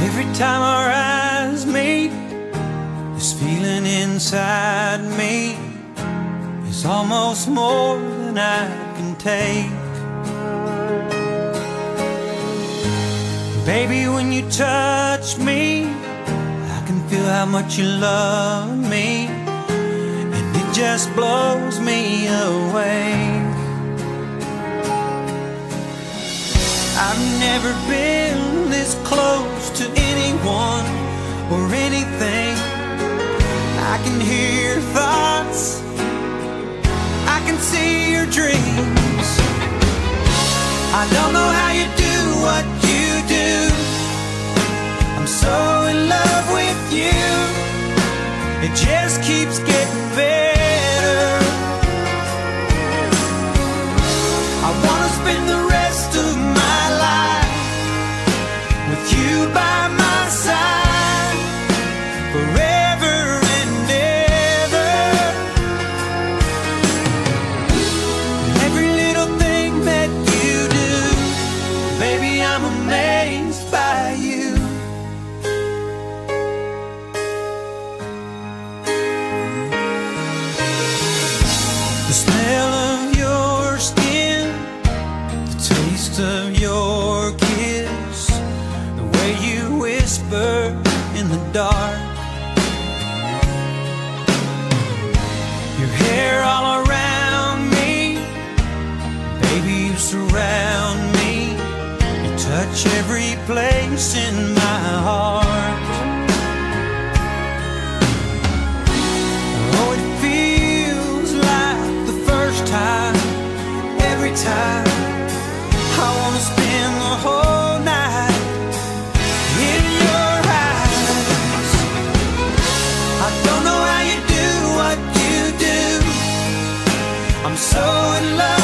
Every time our eyes meet, this feeling inside me is almost more than I can take. Baby, when you touch me, I can feel how much you love me, and it just blows me away. I've never been this close to anyone or anything. I can hear your thoughts, I can see your dreams. I don't know how you do what you do. I'm so in love with you, it just keeps getting better. I want to spend the rest of my life with you by my side, forever and ever. Every little thing that you do, baby, I'm amazed by you. The smell of your skin, the taste of your kiss, the way you whisper in the dark, your hair all around me, baby, you surround me, you touch every place in my heart. Oh, it feels like the first time, every time. I want to spend the whole night in your eyes. I don't know how you do what you do. I'm so in love.